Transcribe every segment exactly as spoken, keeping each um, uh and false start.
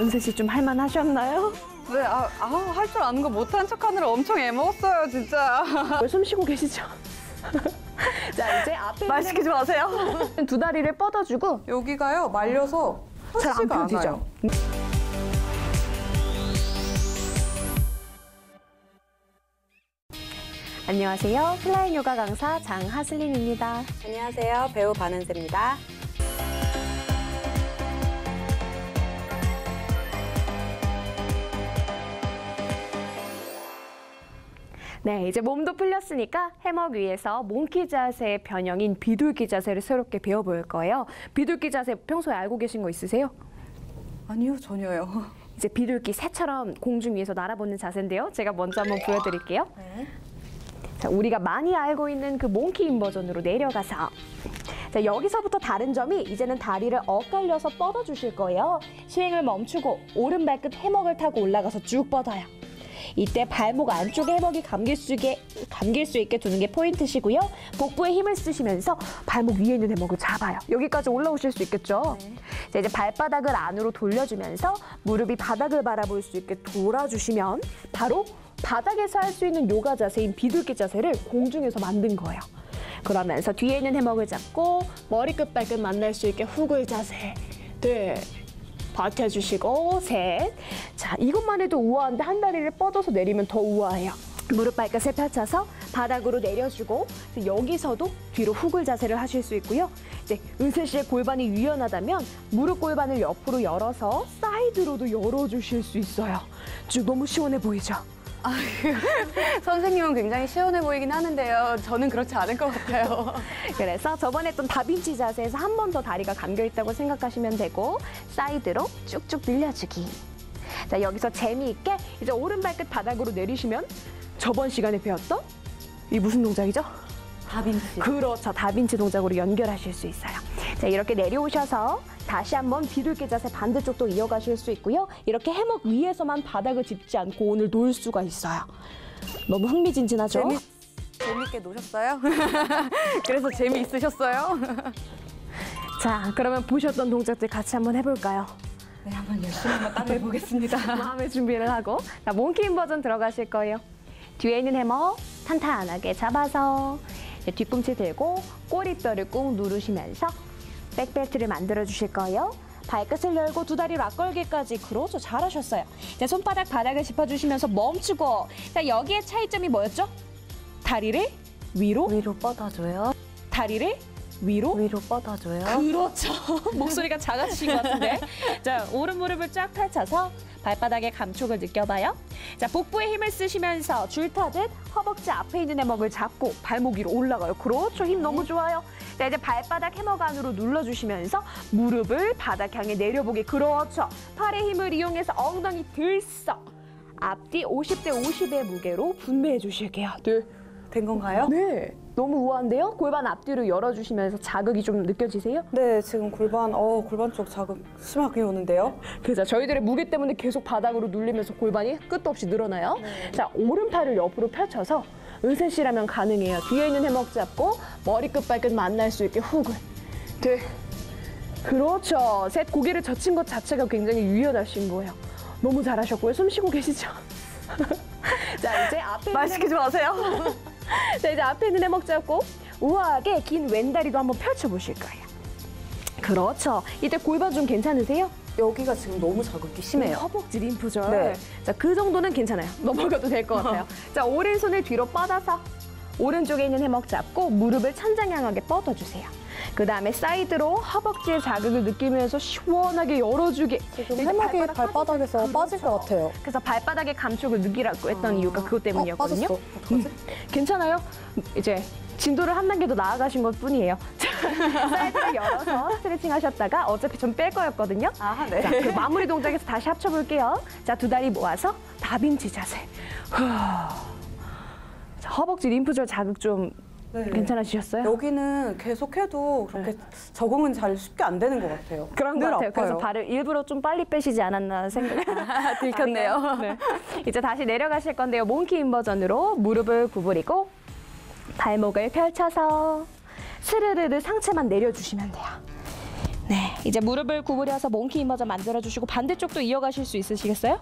은세 씨 좀 할만하셨나요? 네, 아, 아, 할 줄 아는 거 못한 척하느라 엄청 애먹었어요, 진짜. 왜 숨 쉬고 계시죠? 자, 이제 앞에 말 시키지 마세요. 두 다리를 뻗어주고 여기가요, 말려서 잘 안 펴지죠? 안녕하세요. 플라잉 요가 강사 장하슬림입니다. 안녕하세요. 배우 반은세입니다. 네, 이제 몸도 풀렸으니까 해먹 위에서 몽키 자세의 변형인 비둘기 자세를 새롭게 배워볼 거예요. 비둘기 자세 평소에 알고 계신 거 있으세요? 아니요, 전혀요. 이제 비둘기 새처럼 공중 위에서 날아보는 자세인데요. 제가 먼저 한번 보여드릴게요. 네. 자, 우리가 많이 알고 있는 그 몽키인 버전으로 내려가서 자, 여기서부터 다른 점이 이제는 다리를 엇갈려서 뻗어주실 거예요. 스윙을 멈추고 오른발 끝 해먹을 타고 올라가서 쭉 뻗어요. 이때 발목 안쪽에 해먹이 감길 수 있게, 감길 수 있게 두는 게 포인트시고요. 복부에 힘을 쓰시면서 발목 위에 있는 해먹을 잡아요. 여기까지 올라오실 수 있겠죠? 네. 자, 이제 발바닥을 안으로 돌려주면서 무릎이 바닥을 바라볼 수 있게 돌아주시면 바로 바닥에서 할 수 있는 요가 자세인 비둘기 자세를 공중에서 만든 거예요. 그러면서 뒤에 있는 해먹을 잡고 머리끝 발끝 만날 수 있게 후글 자세. 네. 버텨주시고 셋. 자, 이것만 해도 우아한데 한 다리를 뻗어서 내리면 더 우아해요. 무릎 발끝을 펼쳐서 바닥으로 내려주고 여기서도 뒤로 후글 자세를 하실 수 있고요. 이제 은세 씨의 골반이 유연하다면 무릎 골반을 옆으로 열어서 사이드로도 열어주실 수 있어요. 쭉 너무 시원해 보이죠? 선생님은 굉장히 시원해 보이긴 하는데요. 저는 그렇지 않을 것 같아요. 그래서 저번에 했던 다빈치 자세에서 한 번 더 다리가 감겨 있다고 생각하시면 되고 사이드로 쭉쭉 늘려주기. 자, 여기서 재미있게 이제 오른발끝 바닥으로 내리시면 저번 시간에 배웠던 이 무슨 동작이죠? 다빈치. 그렇죠. 다빈치 동작으로 연결하실 수 있어요. 자, 이렇게 내려오셔서 다시 한번 비둘기 자세 반대쪽도 이어가실 수 있고요. 이렇게 해먹 위에서만 바닥을 짚지 않고 오늘 놀 수가 있어요. 너무 흥미진진하죠? 재미, 재밌게 노셨어요? 그래서 재미있으셨어요? 자, 그러면 보셨던 동작들 같이 한번 해볼까요? 네, 한번 열심히 한번 따라해보겠습니다. 마음의 준비를 하고 자, 몽키인 버전 들어가실 거예요. 뒤에 있는 해먹 탄탄하게 잡아서 뒤꿈치 들고 꼬리뼈를 꾹 누르시면서 백벨트를 만들어 주실 거예요. 발끝을 열고 두 다리로 앞걸기까지. 그렇죠. 잘하셨어요. 자, 손바닥 바닥을 짚어주시면서 멈추고. 자, 여기에 차이점이 뭐였죠? 다리를 위로 위로 뻗어줘요. 다리를 위로 위로 뻗어줘요. 그렇죠. 목소리가 작아지신 것 같은데. 자, 오른 무릎을 쫙 펼쳐서 발바닥의 감촉을 느껴봐요. 자, 복부에 힘을 쓰시면서 줄 타듯 허벅지 앞에 있는 해먹을 잡고 발목 위로 올라가요. 그렇죠. 힘 너무 좋아요. 자, 이제 발바닥 해먹 안으로 눌러주시면서 무릎을 바닥 향해 내려보게. 그렇죠. 팔의 힘을 이용해서 엉덩이 들썩. 앞뒤 오십 대 오십의 무게로 분배해 주실게요. 네. 된 건가요? 네. 너무 우아한데요? 골반 앞뒤로 열어주시면서 자극이 좀 느껴지세요? 네, 지금 골반, 어, 골반 쪽 자극 심하게 오는데요? 그죠. 저희들의 무게 때문에 계속 바닥으로 눌리면서 골반이 끝도 없이 늘어나요. 네. 자, 오른팔을 옆으로 펼쳐서 은세 씨라면 가능해요. 뒤에 있는 해먹 잡고 머리끝 발끝 만날 수 있게 훅을. 네. 그렇죠. 셋. 고개를 젖힌 것 자체가 굉장히 유연하신 거예요. 너무 잘하셨고요. 숨 쉬고 계시죠? 자, 이제 앞에 말 시키지 마세요. 자, 이제 앞에 있는 해먹 잡고 우아하게 긴 왼다리도 한번 펼쳐보실 거예요. 그렇죠. 이때 골반 좀 괜찮으세요? 여기가 지금 너무 자극이 심해요. 허벅지 림프절. 네. 자, 그 정도는 괜찮아요. 넘어가도 될 것 같아요. 자, 오른손을 뒤로 뻗어서 오른쪽에 있는 해먹 잡고 무릎을 천장 향하게 뻗어주세요. 그 다음에 사이드로 허벅지의 자극을 느끼면서 시원하게 열어주게. 지금 해먹이 발바닥 발바닥에서 그렇죠. 빠질 것 같아요. 그래서 발바닥의 감촉을 느끼라고 했던 아... 이유가 그것 때문이었거든요. 어, 음, 괜찮아요. 이제 진도를 한 단계 더 나아가신 것 뿐이에요. 사이드를 열어서 스트레칭 하셨다가 어차피 전 뺄 거였거든요. 아, 네. 자, 그 마무리 동작에서 다시 합쳐볼게요. 자, 두 다리 모아서 다빈치 자세. 후. 자, 허벅지 림프절 자극 좀 네. 괜찮으셨어요? 여기는 계속해도 그렇게 네. 적응은 잘 쉽게 안 되는 것 같아요. 그런 것 같아요. 아파요. 그래서 발을 일부러 좀 빨리 빼시지 않았나 생각이 들켰네요. 네. 이제 다시 내려가실 건데요. 몽키인 버전으로 무릎을 구부리고 발목을 펼쳐서 스르르르 상체만 내려주시면 돼요. 네, 이제 무릎을 구부려서 몽키 인버전 만들어주시고 반대쪽도 이어가실 수 있으시겠어요?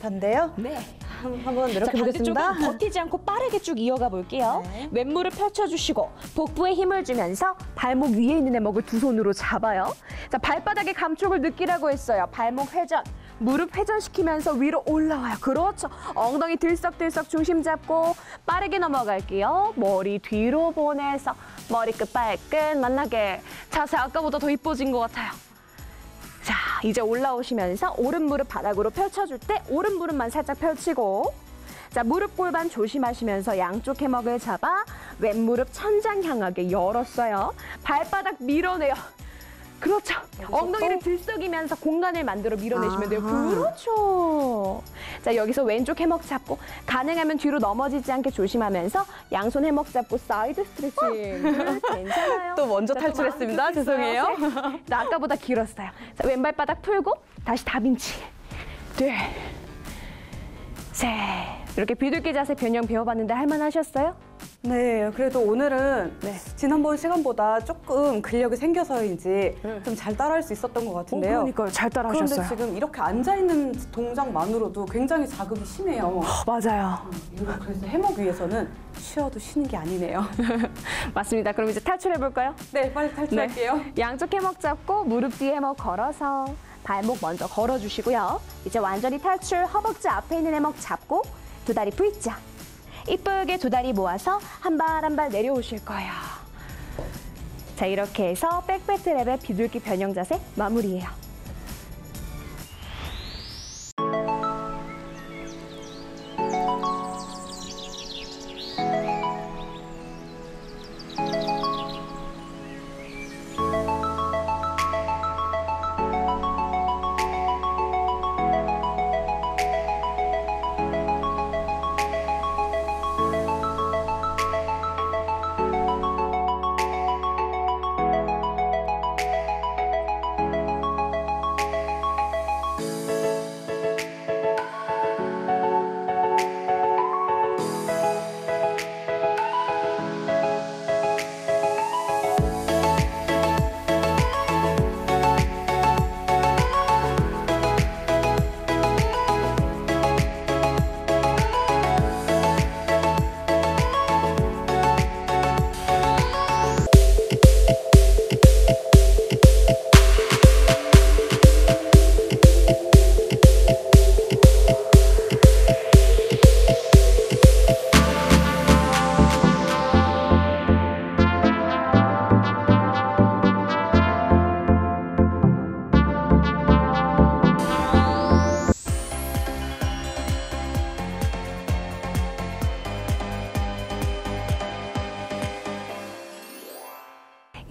반대요? 네. 한번 이렇게 보겠습니다. 반대쪽은 버티지 않고 빠르게 쭉 이어가 볼게요. 네. 왼무릎 펼쳐주시고 복부에 힘을 주면서 발목 위에 있는 애목을 두 손으로 잡아요. 자, 발바닥에 감촉을 느끼라고 했어요. 발목 회전. 무릎 회전시키면서 위로 올라와요. 그렇죠. 엉덩이 들썩들썩 중심 잡고 빠르게 넘어갈게요. 머리 뒤로 보내서 머리끝 발끝 만나게. 자세 아까보다 더 이뻐진 것 같아요. 자, 이제 올라오시면서 오른 무릎 바닥으로 펼쳐줄 때 오른 무릎만 살짝 펼치고, 자, 무릎 골반 조심하시면서 양쪽 해먹을 잡아 왼무릎 천장 향하게 열었어요. 발바닥 밀어내요. 그렇죠. 엉덩이를 들썩이면서 공간을 만들어 밀어내시면 돼요. 그렇죠. 자, 여기서 왼쪽 해먹 잡고 가능하면 뒤로 넘어지지 않게 조심하면서 양손 해먹 잡고 사이드 스트레칭. 괜찮아요. 또 먼저 자, 탈출했습니다. 또 죄송해요. 자, 아까보다 길었어요. 자, 왼발바닥 풀고 다시 다빈치. 둘, 셋. 이렇게 비둘기 자세 변형 배워봤는데 할만하셨어요? 네, 그래도 오늘은 네. 지난번 시간보다 조금 근력이 생겨서인지 네. 좀 잘 따라할 수 있었던 것 같은데요. 어, 그러니까요, 잘 따라하셨어요. 그런데 지금 이렇게 앉아있는 동작만으로도 굉장히 자극이 심해요. 어, 맞아요. 음, 그래서 해먹 위에서는 쉬어도 쉬는 게 아니네요. 맞습니다. 그럼 이제 탈출해볼까요? 네, 빨리 탈출할게요. 네. 양쪽 해먹 잡고 무릎 뒤에 해먹 걸어서 발목 먼저 걸어주시고요. 이제 완전히 탈출, 허벅지 앞에 있는 해먹 잡고 두 다리 V자. 이쁘게 두 다리 모아서 한 발 한 발 내려오실 거예요. 자, 이렇게 해서 백배트랩의 비둘기 변형 자세 마무리예요.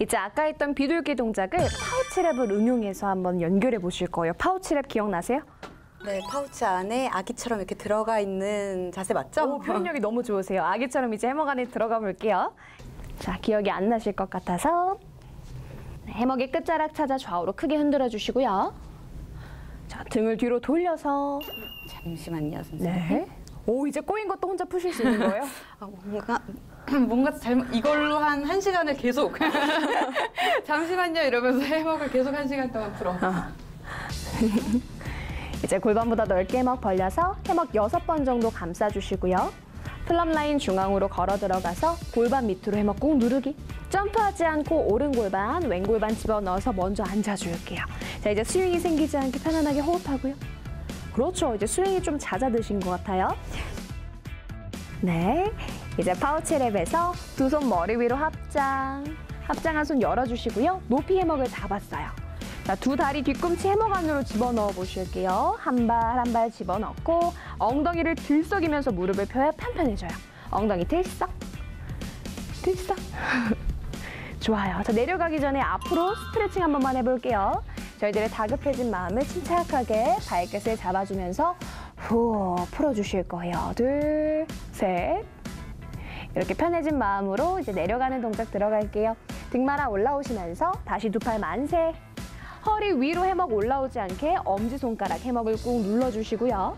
이제 아까 했던 비둘기 동작을 파우치랩을 응용해서 한번 연결해 보실 거예요. 파우치랩 기억나세요? 네, 파우치 안에 아기처럼 이렇게 들어가 있는 자세 맞죠? 오, 표현력이 너무 좋으세요. 아기처럼 이제 해먹 안에 들어가 볼게요. 자, 기억이 안 나실 것 같아서 네, 해먹의 끝자락 찾아 좌우로 크게 흔들어 주시고요. 자, 등을 뒤로 돌려서 잠시만요, 선생님. 네. 오, 이제 꼬인 것도 혼자 푸실 수 있는 거예요? 아, 뭔가 뭔가 잘못 이걸로 한 한 시간을 계속 잠시만요 이러면서 해먹을 계속 한 시간 동안 풀어. 아. 이제 골반보다 넓게 해먹 벌려서 해먹 여섯 번 정도 감싸주시고요. 플럼 라인 중앙으로 걸어 들어가서 골반 밑으로 해먹 꾹 누르기. 점프하지 않고 오른 골반, 왼 골반 집어넣어서 먼저 앉아줄게요. 자, 이제 스윙이 생기지 않게 편안하게 호흡하고요. 그렇죠. 이제 스윙이 좀 잦아드신 것 같아요. 네, 이제 파우치랩에서 두 손 머리 위로 합장. 합장한 손 열어주시고요. 높이 해먹을 잡았어요. 자, 두 다리 뒤꿈치 해먹 안으로 집어넣어 보실게요. 한 발 한 발 집어넣고 엉덩이를 들썩이면서 무릎을 펴야 편편해져요. 엉덩이 들썩, 들썩. 좋아요. 자, 내려가기 전에 앞으로 스트레칭 한 번만 해볼게요. 저희들의 다급해진 마음을 침착하게 발끝을 잡아주면서 후 풀어주실 거예요. 둘, 셋. 이렇게 편해진 마음으로 이제 내려가는 동작 들어갈게요. 등 말아 올라오시면서 다시 두 팔 만세. 허리 위로 해먹 올라오지 않게 엄지손가락 해먹을 꾹 눌러주시고요.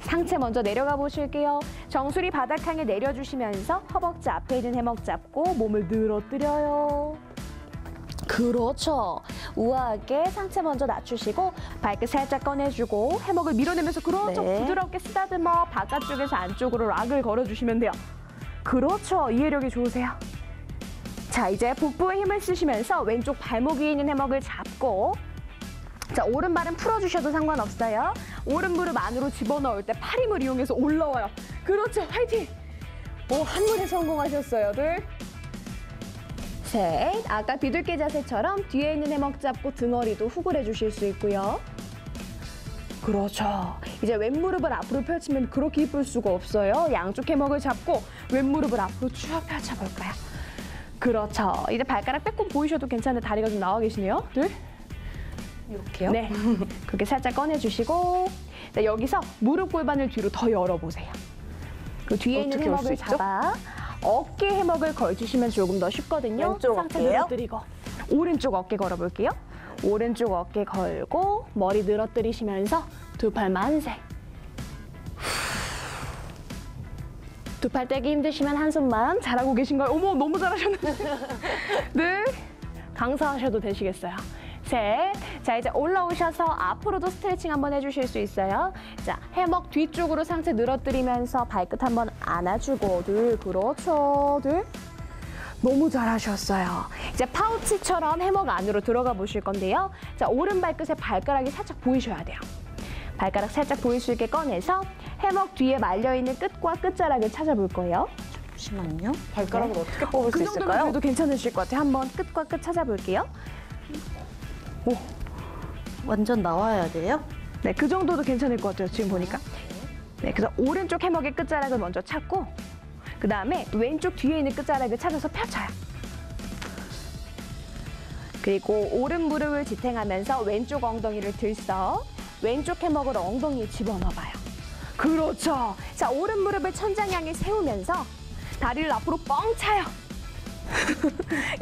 상체 먼저 내려가 보실게요. 정수리 바닥 향해 내려주시면서 허벅지 앞에 있는 해먹 잡고 몸을 늘어뜨려요. 그렇죠. 우아하게 상체 먼저 낮추시고 발끝 살짝 꺼내주고 해먹을 밀어내면서 그렇죠. 네. 부드럽게 쓰다듬어 바깥쪽에서 안쪽으로 락을 걸어주시면 돼요. 그렇죠. 이해력이 좋으세요. 자, 이제 복부에 힘을 쓰시면서 왼쪽 발목 위에 있는 해먹을 잡고 자, 오른발은 풀어주셔도 상관없어요. 오른 무릎 안으로 집어넣을 때 팔 힘을 이용해서 올라와요. 그렇죠. 화이팅! 오, 한 무리 성공하셨어요. 둘, 셋. 아까 비둘기 자세처럼 뒤에 있는 해먹 잡고 등허리도 후굴해 주실 수 있고요. 그렇죠. 이제 왼무릎을 앞으로 펼치면 그렇게 이쁠 수가 없어요. 양쪽 해먹을 잡고 왼무릎을 앞으로 쭉 펼쳐볼까요? 그렇죠. 이제 발가락 빼꼼 보이셔도 괜찮은데 다리가 좀 나와 계시네요. 둘, 이렇게요? 네. 그렇게 살짝 꺼내주시고 자, 여기서 무릎 골반을 뒤로 더 열어보세요. 그 뒤에 있는 해먹을 잡아 어깨 해먹을 걸주시면 조금 더 쉽거든요. 왼쪽 상체 늘어뜨리고 오른쪽 어깨 걸어볼게요. 오른쪽 어깨 걸고 머리 늘어뜨리시면서 두 팔 만세. 두 팔 떼기 힘드시면 한 손만. 잘하고 계신가요? 어머, 너무 잘하셨는데. 네, 강사하셔도 되시겠어요. 셋. 자, 이제 올라오셔서 앞으로도 스트레칭 한번 해주실 수 있어요. 자, 해먹 뒤쪽으로 상체 늘어뜨리면서 발끝 한번 안아주고 둘, 그렇죠. 둘. 너무 잘하셨어요. 이제 파우치처럼 해먹 안으로 들어가 보실 건데요. 자, 오른 발끝에 발가락이 살짝 보이셔야 돼요. 발가락 살짝 보일 수 있게 꺼내서 해먹 뒤에 말려있는 끝과 끝자락을 찾아볼 거예요. 잠시만요. 발가락을 네. 어떻게 뽑을 수 있을까요? 그 정도면 그래도 괜찮으실 것 같아요. 한번 끝과 끝 찾아볼게요. 오, 완전 나와야 돼요? 네, 그 정도도 괜찮을 것 같아요. 지금 보니까. 네, 그래서 오른쪽 해먹의 끝자락을 먼저 찾고 그 다음에 왼쪽 뒤에 있는 끝자락을 찾아서 펼쳐요. 그리고 오른 무릎을 지탱하면서 왼쪽 엉덩이를 들썩 왼쪽 해먹을 엉덩이에 집어넣어봐요. 그렇죠. 자, 오른 무릎을 천장 향해 세우면서 다리를 앞으로 뻥 차요.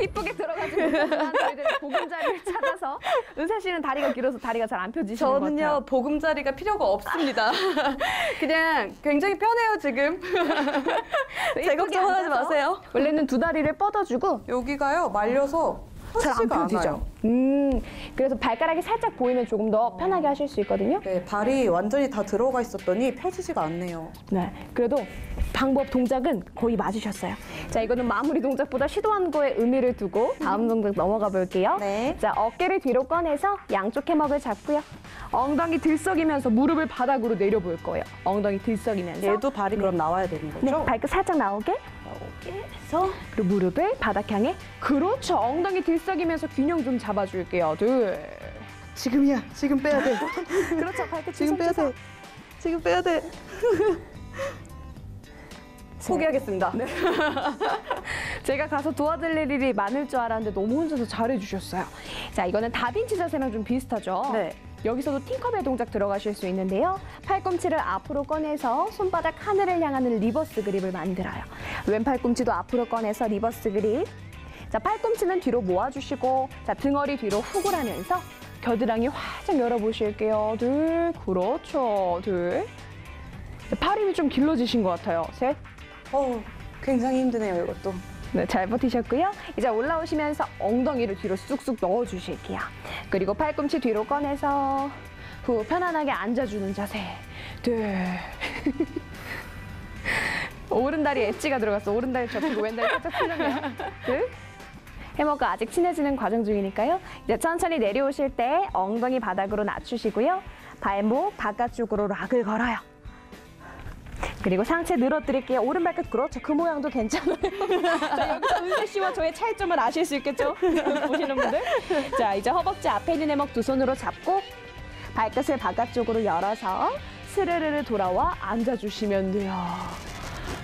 이쁘게 들어가지 못하지만 저희들의 보금자리를 찾아서 은세 씨는 다리가 길어서 다리가 잘 안 펴지시는 것 같아요. 저는요, 보금자리가 필요가 없습니다. 그냥 굉장히 편해요, 지금. 제 걱정하지 마세요. 원래는 두 다리를 뻗어주고 여기가요, 말려서 잘 안 펴지죠. 음, 그래서 발가락이 살짝 보이면 조금 더 편하게 하실 수 있거든요. 네, 발이 완전히 다 들어가 있었더니 펴지지가 않네요. 네, 그래도 방법, 동작은 거의 맞으셨어요. 자, 이거는 마무리 동작보다 시도한 거에 의미를 두고 다음 동작 넘어가 볼게요. 네. 자, 어깨를 뒤로 꺼내서 양쪽 해먹을 잡고요. 엉덩이 들썩이면서 무릎을 바닥으로 내려볼 거예요. 엉덩이 들썩이면서. 얘도 발이 네. 그럼 나와야 되는 거죠? 네, 발끝 살짝 나오게. 나오게 해서. 그리고 무릎을 바닥 향해. 그렇죠. 엉덩이 들썩이면서 균형 좀 잡아줄게요. 둘. 지금이야. 지금 빼야 돼. 그렇죠. 발끝 지금 빼야 돼. 지금 빼야 돼. 포기하겠습니다. 네. 제가 가서 도와드릴 일이 많을 줄 알았는데 너무 혼자서 잘해주셨어요. 자, 이거는 다빈치 자세랑 좀 비슷하죠? 네. 여기서도 팅커벨 동작 들어가실 수 있는데요. 팔꿈치를 앞으로 꺼내서 손바닥 하늘을 향하는 리버스 그립을 만들어요. 왼팔꿈치도 앞으로 꺼내서 리버스 그립. 자, 팔꿈치는 뒤로 모아주시고 자, 등허리 뒤로 후굴하면서 겨드랑이 활짝 열어보실게요. 둘, 그렇죠. 둘. 팔 힘이 좀 길러지신 것 같아요. 셋. 어, 굉장히 힘드네요, 이것도. 네, 잘 버티셨고요. 이제 올라오시면서 엉덩이를 뒤로 쑥쑥 넣어주실게요. 그리고 팔꿈치 뒤로 꺼내서 후 편안하게 앉아주는 자세. 둘. 오른 다리 엣지가 들어갔어. 오른 다리 접히고 왼 다리 살짝 풀렸네요. 둘. 해먹과 아직 친해지는 과정 중이니까요. 이제 천천히 내려오실 때 엉덩이 바닥으로 낮추시고요. 발목 바깥쪽으로 락을 걸어요. 그리고 상체 늘어뜨릴게요. 오른발끝 그렇죠. 그 모양도 괜찮아요. 자, 여기서 은세 씨와 저의 차이점을 아실 수 있겠죠? 보시는 분들. 자, 이제 허벅지 앞에 있는 해먹 두 손으로 잡고 발끝을 바깥쪽으로 열어서 스르르르 돌아와 앉아주시면 돼요.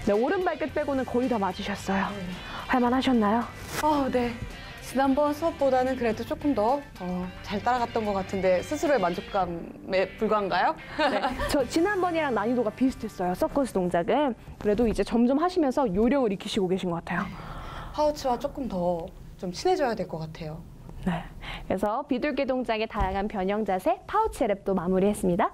네, 오른발끝 빼고는 거의 다 맞으셨어요. 할만하셨나요? 어, 네. 지난번 수업보다는 그래도 조금 더 잘 따라갔던 것 같은데 스스로의 만족감에 불과한가요? 네, 저 지난번이랑 난이도가 비슷했어요. 서커스 동작은. 그래도 이제 점점 하시면서 요령을 익히시고 계신 것 같아요. 파우치와 조금 더 좀 친해져야 될 것 같아요. 네, 그래서 비둘기 동작의 다양한 변형 자세, 파우치 랩도 마무리했습니다.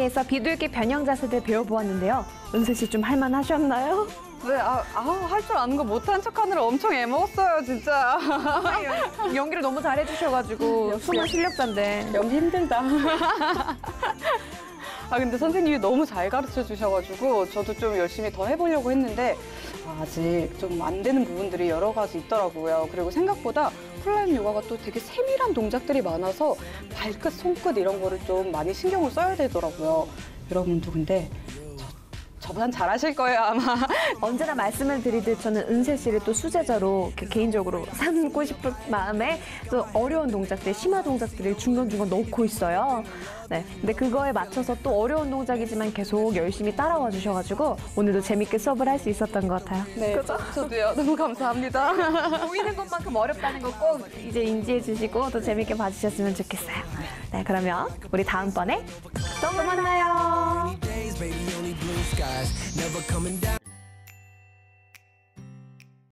이렇게 해서 비둘기 변형 자세를 배워보았는데요. 은세 씨 좀 할만하셨나요? 네, 아, 아, 할 줄 아는 거 못한 척하느라 엄청 애먹었어요, 진짜. 연기를 너무 잘해주셔가지고 숨은 실력자인데. 연기 힘들다. 아, 근데 선생님이 너무 잘 가르쳐 주셔가지고 저도 좀 열심히 더 해보려고 했는데 아직 좀 안 되는 부분들이 여러 가지 있더라고요. 그리고 생각보다 플라잉 요가가 또 되게 세밀한 동작들이 많아서 발끝, 손끝 이런 거를 좀 많이 신경을 써야 되더라고요. 여러분도 근데 저보단 잘하실 거예요, 아마. 언제나 말씀을 드리듯 저는 은세 씨를 또 수제자로 개인적으로 삼고 싶은 마음에 또 어려운 동작들, 심화 동작들을 중간중간 넣고 있어요. 네, 근데 그거에 맞춰서 또 어려운 동작이지만 계속 열심히 따라와 주셔가지고 오늘도 재밌게 수업을 할 수 있었던 것 같아요. 네, 그렇죠? 저, 저도요. 너무 감사합니다. 보이는 것만큼 어렵다는 거 꼭 이제 인지해 주시고 더 재밌게 봐주셨으면 좋겠어요. 네, 그러면 우리 다음번에 또 만나요. Never coming down.